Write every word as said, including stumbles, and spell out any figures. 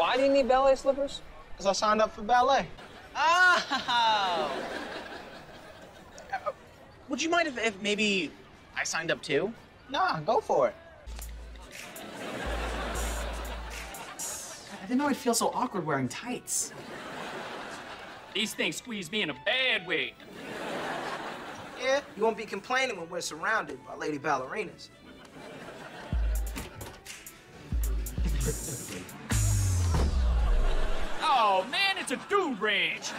Why do you need ballet slippers? Because I signed up for ballet. Oh! Uh, would you mind if, if maybe I signed up too? Nah, go for it. I didn't know I'd feel so awkward wearing tights. These things squeeze me in a bad way. Yeah, you won't be complaining when we're surrounded by lady ballerinas. Oh, man, it's a dude ranch.